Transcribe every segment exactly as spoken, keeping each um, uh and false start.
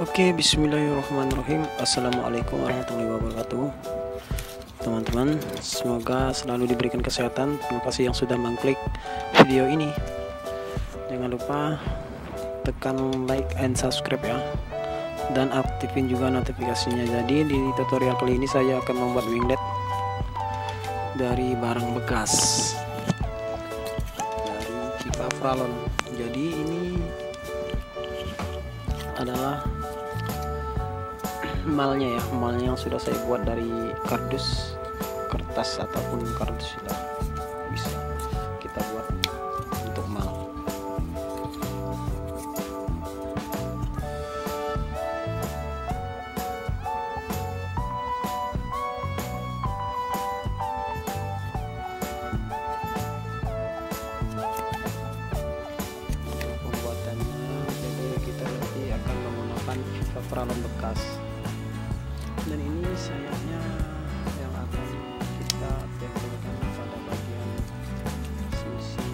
Oke, bismillahirrahmanirrahim. Assalamualaikum warahmatullahi wabarakatuh. Teman-teman, semoga selalu diberikan kesehatan. Terima kasih yang sudah mengklik video ini. Jangan lupa tekan like and subscribe ya, dan aktifin juga notifikasinya. Jadi di tutorial kali ini saya akan membuat winglet dari barang bekas, dari pipa peralon. Jadi ini adalah malnya ya, malnya yang sudah saya buat dari kardus, kertas ataupun kardus sudah bisa kita buat untuk mal. Untuk pembuatannya, jadi kita nanti akan menggunakan pipa peralon bekas. Dan ini sayapnya yang akan kita tempelkan pada bagian sisi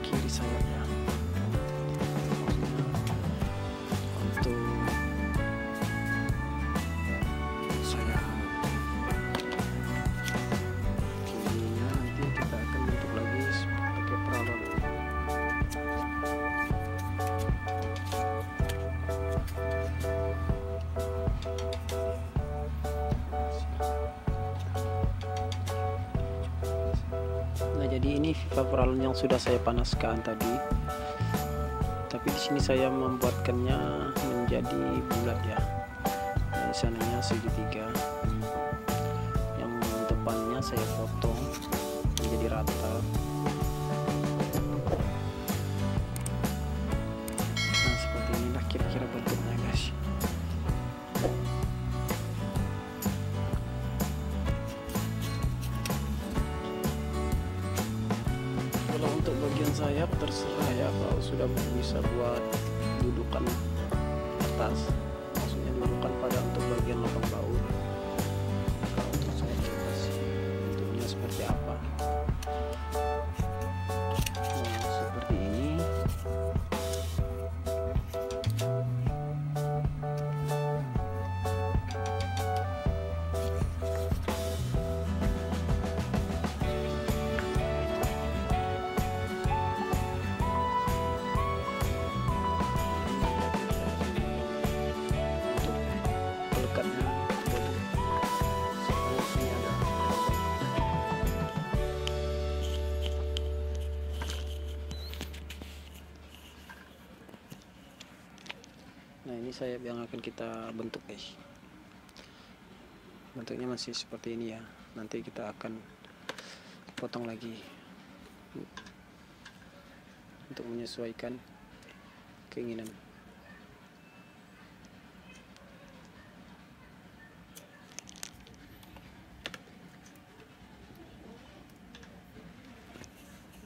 kiri sayapnya. Untuk sayap kirinya nanti kita akan bentuk lagi pakai peralon. Jadi ini pipa peralon yang sudah saya panaskan tadi, tapi di sini saya membuatkannya menjadi bulat ya, dan di sananya segitiga. Yang depannya saya potong menjadi rata. Nah, seperti inilah kira-kira bentuknya guys. Untuk bagian sayap terserah ya, kalau sudah bisa buat dudukan atas, maksudnya dudukan pada untuk bagian lubang baut. Kalau untuk sayap kita sih bentuknya seperti apa? Nah, seperti ini. Nah, ini sayap yang akan kita bentuk guys. Bentuknya masih seperti ini ya, nanti kita akan potong lagi untuk menyesuaikan keinginan.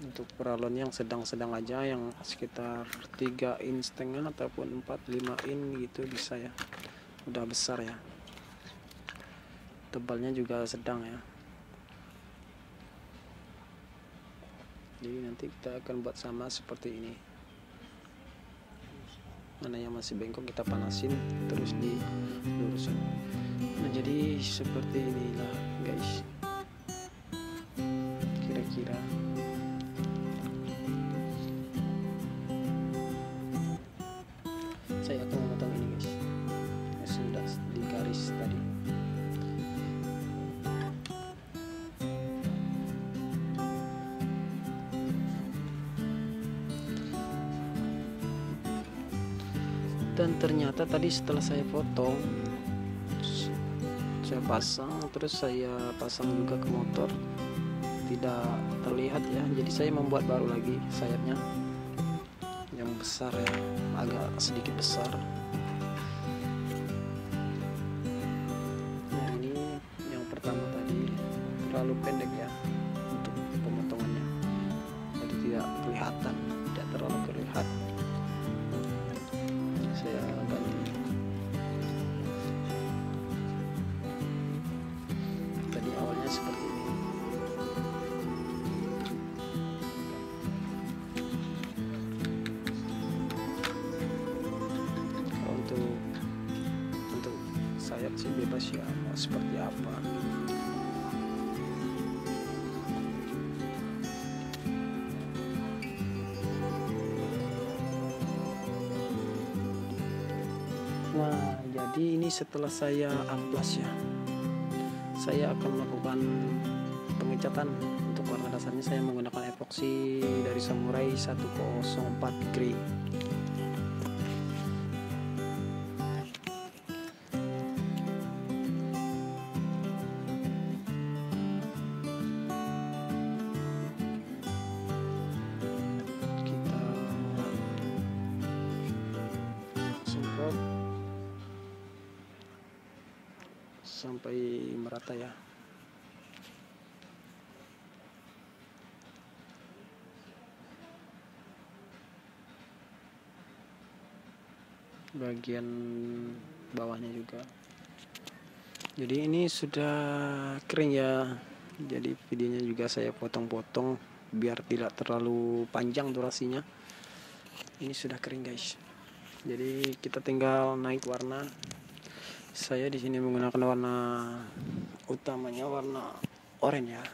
Untuk peralon yang sedang-sedang aja, yang sekitar tiga inch setengah ataupun empat lima inch gitu bisa ya, udah besar ya, tebalnya juga sedang ya. Jadi nanti kita akan buat sama seperti ini, mana yang masih bengkok kita panasin terus dilurusin. Nah, jadi seperti inilah guys kira-kira. Saya akan memotong ini guys, ya, sudah di garis tadi. Dan ternyata tadi setelah saya potong, saya pasang, terus saya pasang juga ke motor, tidak terlihat ya. Jadi saya membuat baru lagi sayapnya yang besar ya, agak sedikit besar. Nah, ini yang pertama tadi terlalu pendek ya untuk pemotongannya, jadi tidak kelihatan, tidak terlalu terlihat. Saya ganti. Tadi awalnya seperti ini. siapa, seperti apa. Nah, jadi ini setelah saya amplas ya, saya akan melakukan pengecatan. Untuk warna dasarnya saya menggunakan epoksi dari Samurai satu nol empat Grey. Sampai merata ya. Bagian bawahnya juga. Jadi ini sudah kering ya. Jadi videonya juga saya potong-potong biar tidak terlalu panjang durasinya. Ini sudah kering guys. Jadi kita tinggal naik warna. Saya di sini menggunakan warna utamanya warna oranye ya,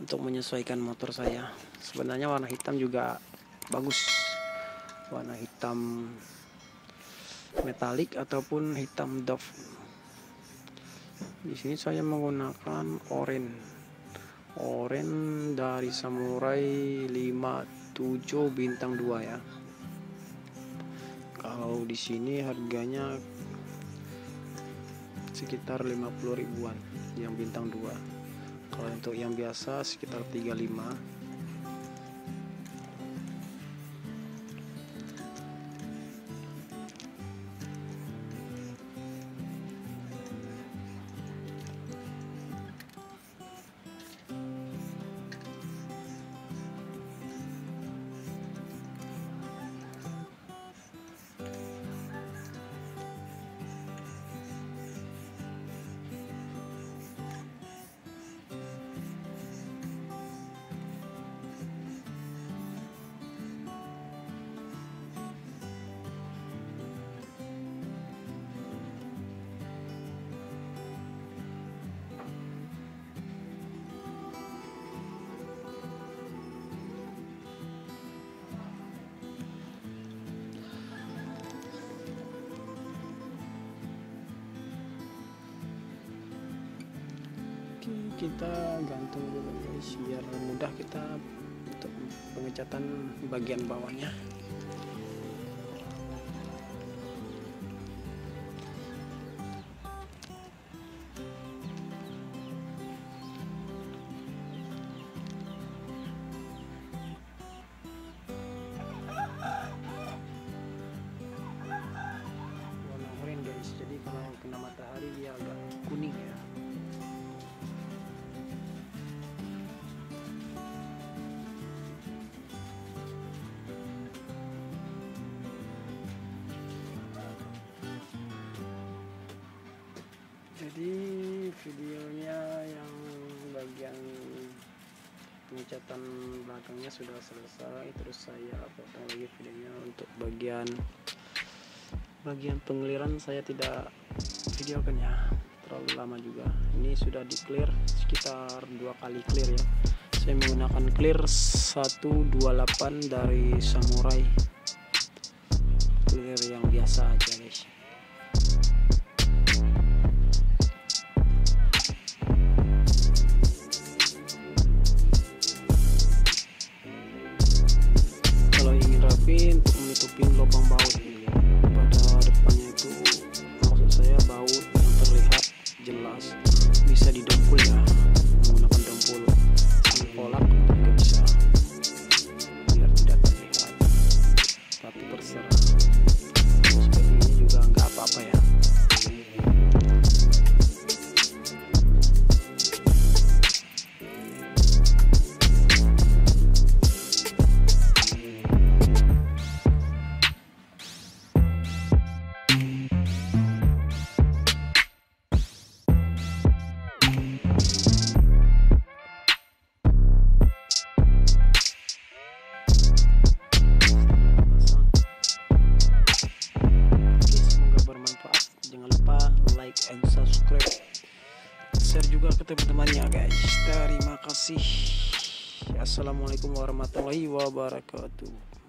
untuk menyesuaikan motor saya. Sebenarnya warna hitam juga bagus, warna hitam metalik ataupun hitam doff. Di sini saya menggunakan oranye, oranye dari Samurai lima tujuh bintang dua ya. Kalau di sini harganya sekitar lima puluh ribuan yang bintang dua. Kalau untuk yang biasa sekitar tiga puluh lima. Kita gantung dulu guys biar mudah kita untuk pengecatan bagian bawahnya. Warna oranye guys, jadi kalau kena matahari dia agak kuning ya. Jadi videonya yang bagian pengecatan belakangnya sudah selesai, terus saya potong lagi videonya untuk bagian bagian pengeliran. Saya tidak videokan ya, terlalu lama juga. Ini sudah di clear sekitar dua kali clear ya. Saya menggunakan clear satu dua delapan dari Samurai, clear yang biasa aja guys. Untuk menutupin lubang baut pada depannya itu, maksud saya baut yang terlihat jelas bisa didompul ya, menggunakan dompul kolak juga bisa biar tidak terlihat, tapi terserah seperti ini. teman-temannya guys. Terima kasih. Assalamualaikum warahmatullahi wabarakatuh.